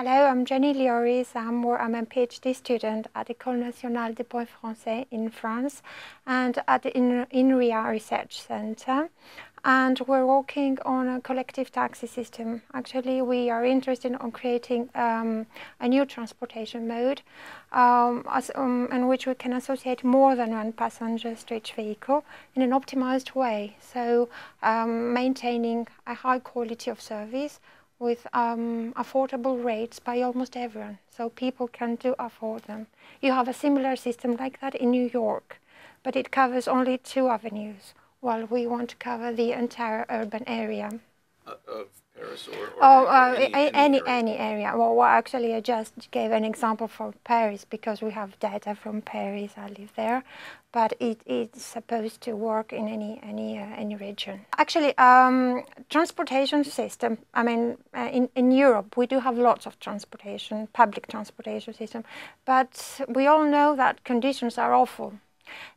Hello, I'm Jennie Lioris. I'm a PhD student at École Nationale des Ponts Francais in France and at the INRIA Research Center. And we're working on a collective taxi system. Actually, we are interested in creating a new transportation mode in which we can associate more than one passenger to each vehicle in an optimized way. So maintaining a high quality of service with affordable rates by almost everyone, so people can do afford them. You have a similar system like that in New York, but it covers only 2 avenues, while we want to cover the entire urban area. Of Paris or any area. Well, actually, I just gave an example for Paris because we have data from Paris. I live there, but it's supposed to work in any region. Actually, transportation system. I mean, in Europe, we do have lots of transportation, public transportation system, but we all know that conditions are awful.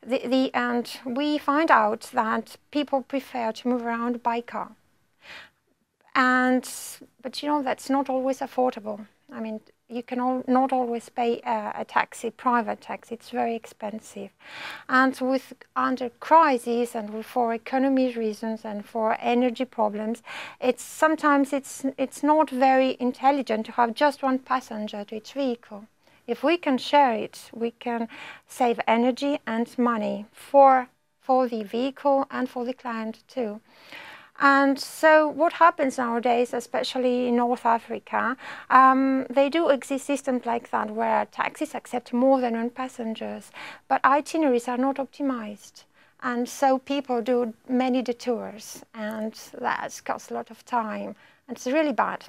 And we find out that people prefer to move around by car. But you know, that's not always affordable. I mean, you can not always pay a taxi, private taxi. It's very expensive. And under crises and for economy reasons and for energy problems, sometimes it's not very intelligent to have just one passenger to each vehicle. If we can share it, we can save energy and money for the vehicle and for the client too. And so what happens nowadays, especially in North Africa, they do exist systems like that where taxis accept more than 1 passengers, but itineraries are not optimized. And so people do many detours, and that costs a lot of time. And it's really bad.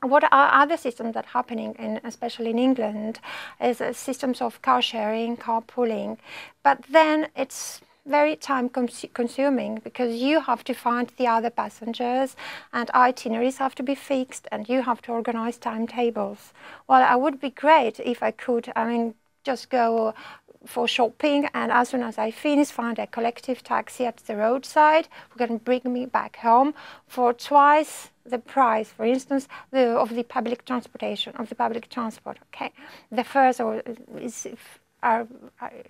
What are other systems that are happening, especially in England, is systems of car sharing, carpooling, but then it's very time consuming because you have to find the other passengers and itineraries have to be fixed and you have to organize timetables. Well, it would be great if I could, I mean, just go for shopping and as soon as I finish, find a collective taxi at the roadside who can bring me back home for twice the price, for instance, of the public transportation, of the public transport, okay? The first is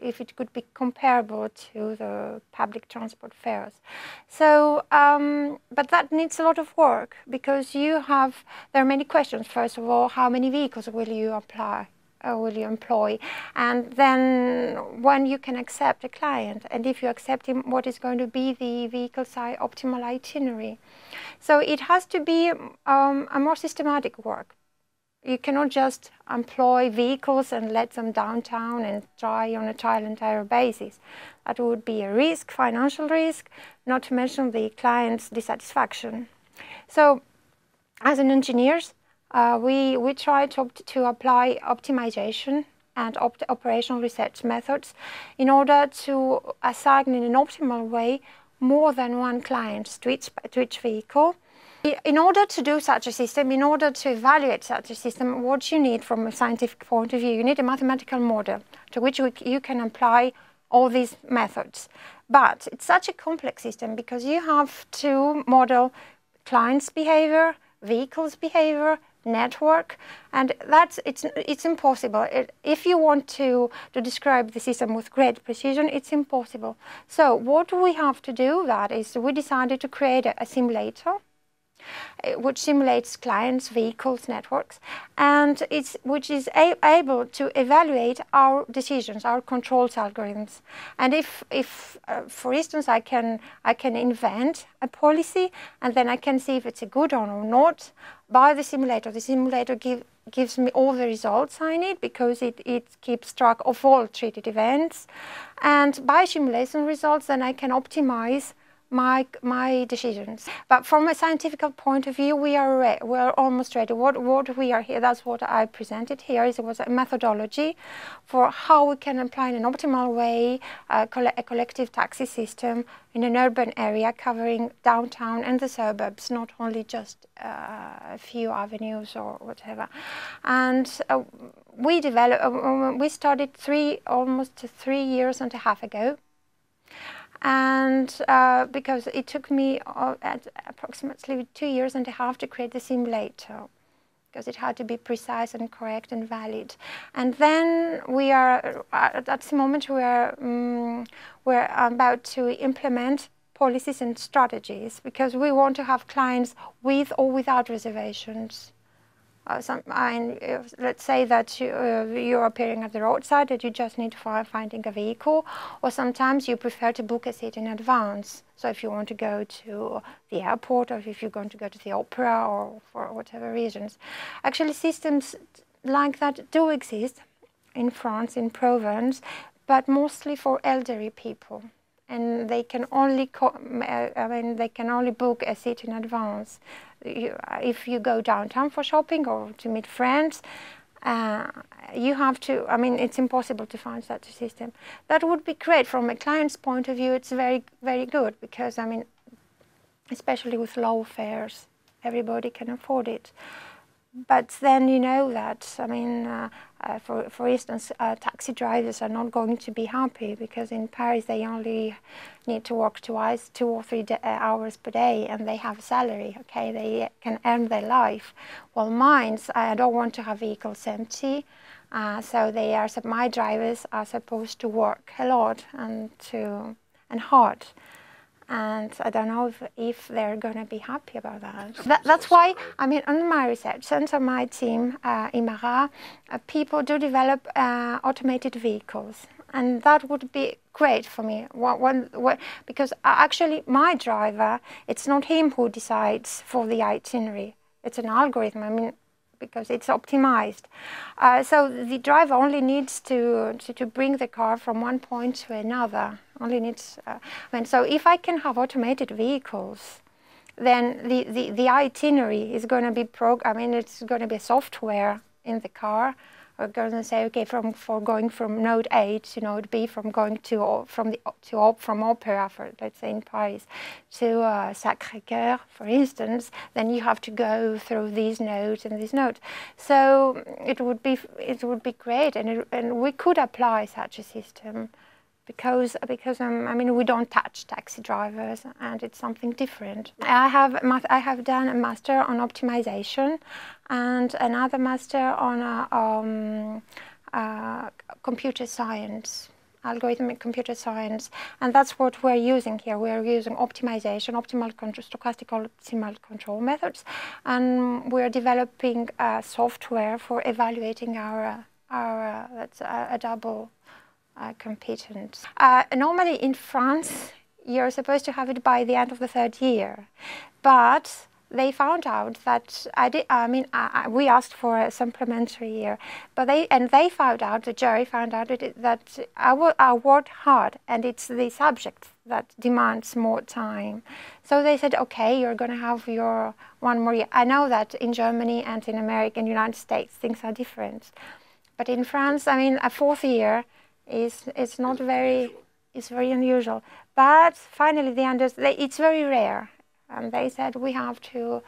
if it could be comparable to the public transport fares. So, but that needs a lot of work because there are many questions. First of all, how many vehicles will you employ? And then when you can accept a client, and if you accept him, what is going to be the vehicle size optimal itinerary? So it has to be a more systematic work. You cannot just employ vehicles and let them downtown and try on a trial and error basis. That would be a risk, financial risk, not to mention the client's dissatisfaction. So, as an engineers, we try to apply optimization and operational research methods in order to assign in an optimal way more than 1 client to each vehicle. In order to do such a system, in order to evaluate such a system, what you need from a scientific point of view, you need a mathematical model to which you can apply all these methods. But it's such a complex system because you have to model clients' behavior, vehicles' behavior, network, and it's impossible. If you want to describe the system with great precision, it's impossible. So what we have to do that is we decided to create a simulator which simulates clients, vehicles, networks, and which is able to evaluate our decisions, our controls algorithms. And if for instance, I can invent a policy, and then I can see if it's a good one or not by the simulator. The simulator gives me all the results I need because it keeps track of all treated events. And by simulation results, then I can optimize my decisions. But from a scientific point of view, we are almost ready. What we are here, that's what I presented here, was a methodology for how we can apply in an optimal way a collective taxi system in an urban area covering downtown and the suburbs, not only just a few avenues or whatever. And we started almost 3 years and a half ago. And because it took me approximately 2 years and a half to create the simulator. because it had to be precise and correct and valid. And then we are, at this moment, we're about to implement policies and strategies, because we want to have clients with or without reservations. Let's say that you're appearing at the roadside, that you just need finding a vehicle, or sometimes you prefer to book a seat in advance. So if you want to go to the airport, or if you're going to go to the opera, or for whatever reasons. Actually, systems like that do exist in France, in Provence, but mostly for elderly people. And they can only book a seat in advance. If you go downtown for shopping or to meet friends, you have to, it's impossible to find such a system. That would be great. From a client's point of view, it's very, very good, because, especially with low fares, everybody can afford it. But then you know that, for instance, taxi drivers are not going to be happy, because in Paris they only need to work twice, 2 or 3 hours per day, and they have a salary, okay, they can earn their life. Well, mine, I don't want to have vehicles empty, so they are, my drivers are supposed to work a lot and hard. And I don't know if they're going to be happy about that. That's why, on my research center, my team, IMARA, people do develop automated vehicles. And that would be great for me, because actually my driver, it's not him who decides for the itinerary. It's an algorithm, because it's optimized. So the driver only needs to bring the car from one point to another. Only needs, so if I can have automated vehicles, then the itinerary is going to be it's going to be software in the car. We're going to say, okay, going from node A to node B, from Opéra, let's say in Paris, to Sacré Cœur, for instance. Then you have to go through these nodes and these nodes. So it would be great, and we could apply such a system, because we don't touch taxi drivers, and it's something different. I have done a master on optimization and another master on computer science, algorithmic computer science, and that's what we're using here. We're using optimization, stochastic optimal control methods, and we're developing software for evaluating our that's a double competence. Normally in France, you're supposed to have it by the end of the 3rd year, but they found out that we asked for a supplementary year, but they found out, the jury found out that I worked hard, and it's the subject that demands more time. So they said, okay, you're going to have your 1 more year. I know that in Germany and in America and United States things are different, but in France, a 4th year. It's not very, it's very unusual. But finally, it's very rare. And they said we have to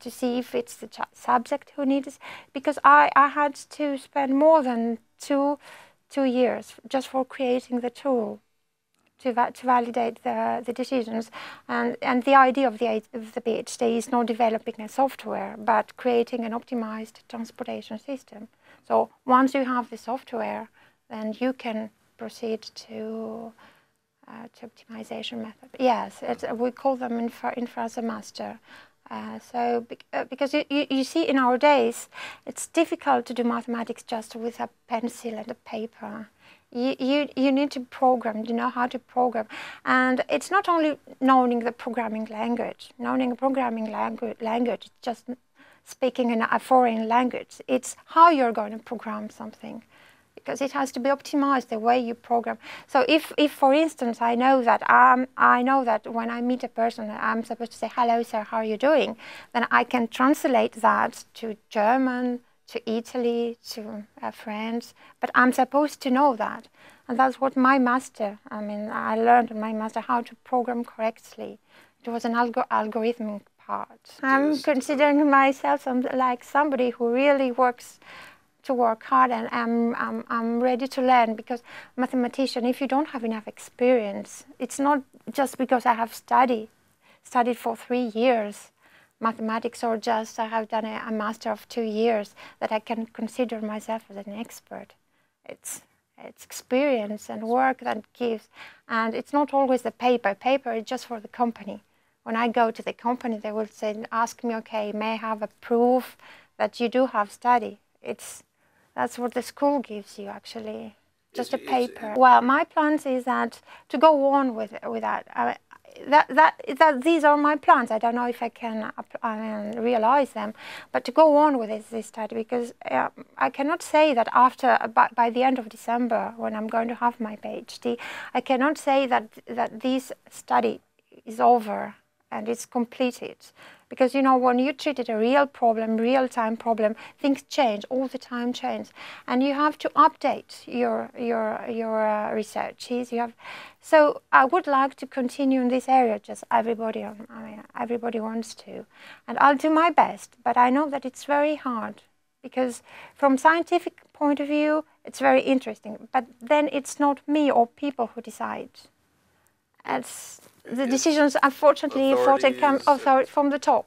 see if it's the subject who needs, because I had to spend more than two years just for creating the tool to validate the decisions. And the idea of the PhD is not developing a software, but creating an optimized transportation system. So once you have the software, then you can proceed to optimization method. Yes, we call them in France a master. Because you see, in our days, it's difficult to do mathematics just with a pencil and a paper. You need to program, you know how to program. And it's not only knowing the programming language. Knowing a programming language is just speaking in a foreign language. It's how you're going to program something, because it has to be optimized the way you program. So if for instance, I know that when I meet a person, I'm supposed to say, hello, sir, how are you doing? Then I can translate that to German, to Italy, to French, but I'm supposed to know that. And that's what my master, I learned in my master how to program correctly. It was an algorithmic part. I'm considering myself like somebody who really work hard, and I'm ready to learn, because mathematician, if you don't have enough experience, it's not just because I have studied for 3 years mathematics or just I have done a master of 2 years, that I can consider myself as an expert. It's experience and work that gives, and it's not always the paper. Paper is just for the company. When I go to the company, they will say, ask me, okay, may I have a proof that you do have study? That's what the school gives you, actually, just a paper. Well, my plans is that to go on with that. These are my plans. I don't know if I can realize them, but to go on with this study, because I cannot say that after by the end of December, when I'm going to have my PhD, I cannot say that this study is over and it's completed, because you know, when you treated a real problem, real-time problem, things change all the time, and you have to update your researches. You have, so I would like to continue in this area. Just everybody wants to, and I'll do my best. But I know that it's very hard, because from scientific point of view, it's very interesting. But then it's not me or people who decide. The decisions, unfortunately, come from the top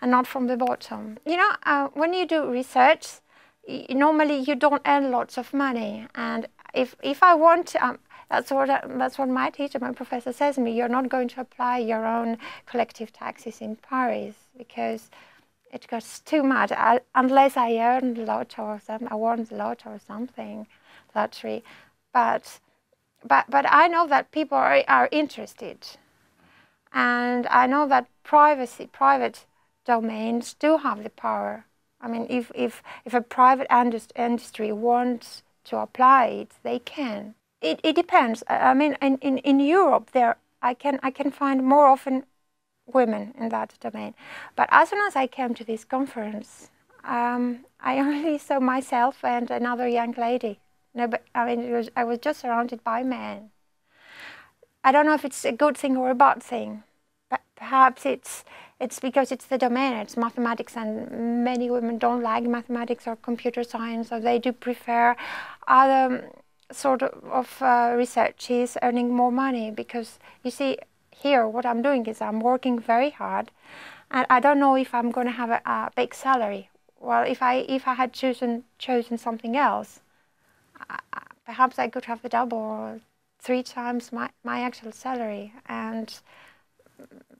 and not from the bottom. You know, when you do research, normally you don't earn lots of money. And if I want to, that's what my teacher, my professor says to me, you're not going to apply your own collective taxes in Paris, because it costs too much. Unless I earn a lot or something, I won the lot or something, lottery. But I know that people are interested. And I know that private domains do have the power. I mean, if a private industry wants to apply it, they can. It depends. I mean, in Europe, I can find more often women in that domain. But as soon as I came to this conference, I only saw myself and another young lady. No, but I mean, I was just surrounded by men. I don't know if it's a good thing or a bad thing, but perhaps it's because it's the domain, it's mathematics, and many women don't like mathematics or computer science, or they do prefer other sort of researches, earning more money. Because you see, here what I'm doing is I'm working very hard, and I don't know if I'm going to have a big salary. Well, if I had chosen something else, perhaps I could have the double or 3 times my actual salary, and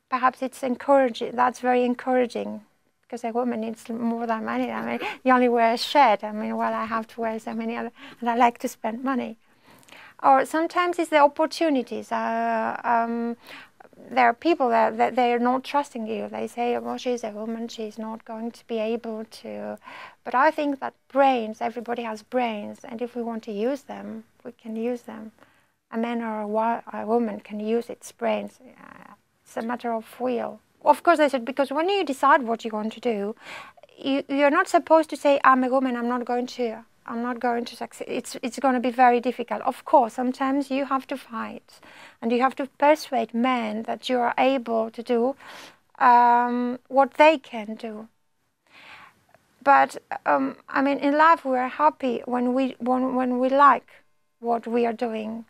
perhaps it's encouraging. That's very encouraging, because a woman needs more than money. I mean, you only wear a shirt. I mean, well, I have to wear so many other, and I like to spend money. Or sometimes it's the opportunities. There are people that they are not trusting you. They say, well, she's a woman, she's not going to be able to. But I think that brains, everybody has brains, and if we want to use them, we can use them. A man or a woman can use its brains. It's a matter of will. Of course, I said, because when you decide what you want to do, you're not supposed to say, I'm a woman, I'm not going to succeed. It's going to be very difficult. Of course, sometimes you have to fight, and you have to persuade men that you are able to do what they can do. But I mean, in life we are happy when we like what we are doing,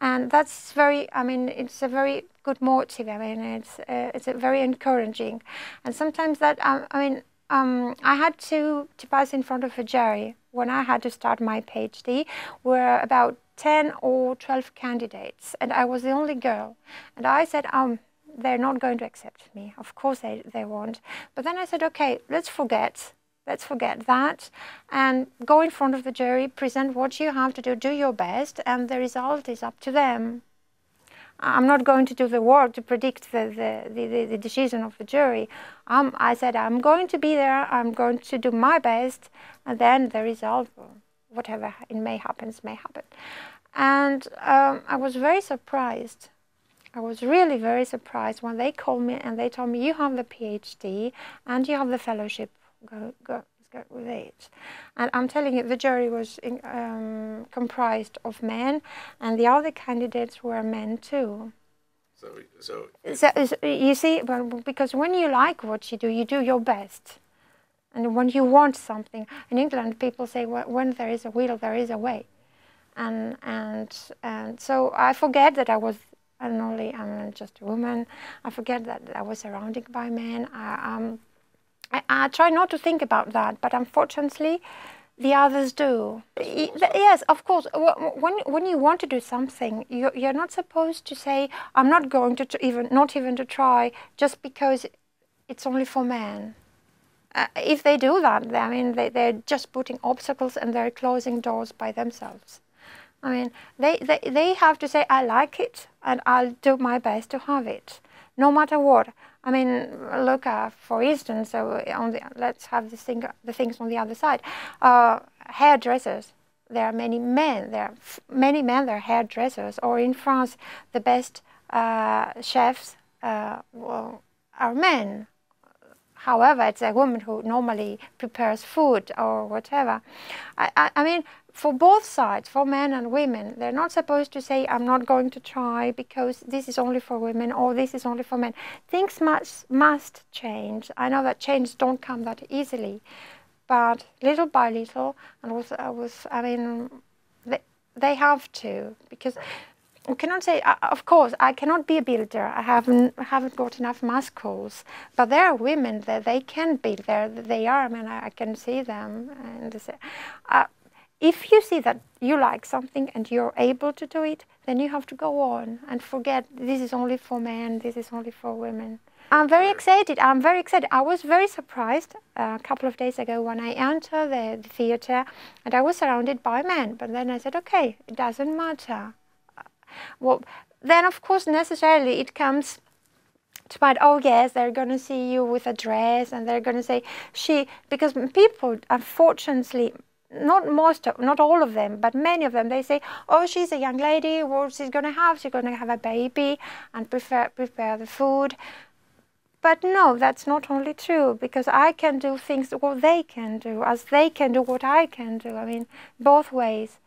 and that's very. I mean, it's a very good motive. I mean, it's a very encouraging, and sometimes that I had to pass in front of a jury when I had to start my PhD. Were about 10 or 12 candidates, and I was the only girl. And I said, they're not going to accept me. Of course they won't. But then I said, okay, let's forget that, and go in front of the jury, present what you have to do, do your best, and the result is up to them. I'm not going to do the work to predict the decision of the jury. I said, I'm going to be there, I'm going to do my best, and then the result, whatever it may happen, may happen. And I was very surprised. I was really very surprised when they called me and they told me, you have the PhD and you have the fellowship, go with it. And I'm telling you, the jury was comprised of men, and the other candidates were men too. So you see, because when you like what you do your best, and when you want something. In England, people say, well, when there is a will, there is a way, and so I forget that I was and lonely. I'm just a woman. I forget that I was surrounded by men. I try not to think about that, but unfortunately, the others do. Yes, of course. When you want to do something, you're not supposed to say, "I'm not going to not even to try," just because it's only for men. If they do that, I mean, they're just putting obstacles and they're closing doors by themselves. I mean, they have to say, "I like it, and I'll do my best to have it, no matter what." I mean, look, for instance, let's have the things on the other side. Hairdressers. There are many men. There are hairdressers. Or in France, the best chefs are men. However, it's a woman who normally prepares food or whatever. I mean, for both sides, for men and women, they're not supposed to say, "I'm not going to try because this is only for women or this is only for men." Things must change. I know that changes don't come that easily, but little by little, and I mean, they have to, because we cannot say, of course, I cannot be a builder. I haven't got enough muscles. But there are women that they can build. They are. I mean, I can see them. And if you see that you like something and you're able to do it, then you have to go on and forget this is only for men. This is only for women. I'm very excited. I was very surprised a couple of days ago when I entered the theater, and I was surrounded by men. But then I said, okay, it doesn't matter. Well, then of course necessarily it comes to mind, oh yes, they're going to see you with a dress and they're going to say she, because people, unfortunately, not all of them, but many of them, they say, oh, she's a young lady, what she's going to have a baby and prepare the food. But no, that's not only true, because I can do things what they can do, as they can do what I can do. I mean, both ways.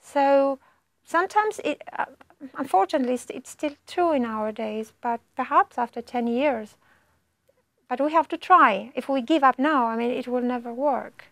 So sometimes it, unfortunately, it's still true nowadays, but perhaps after 10 years. But we have to try. If we give up now, I mean, it will never work.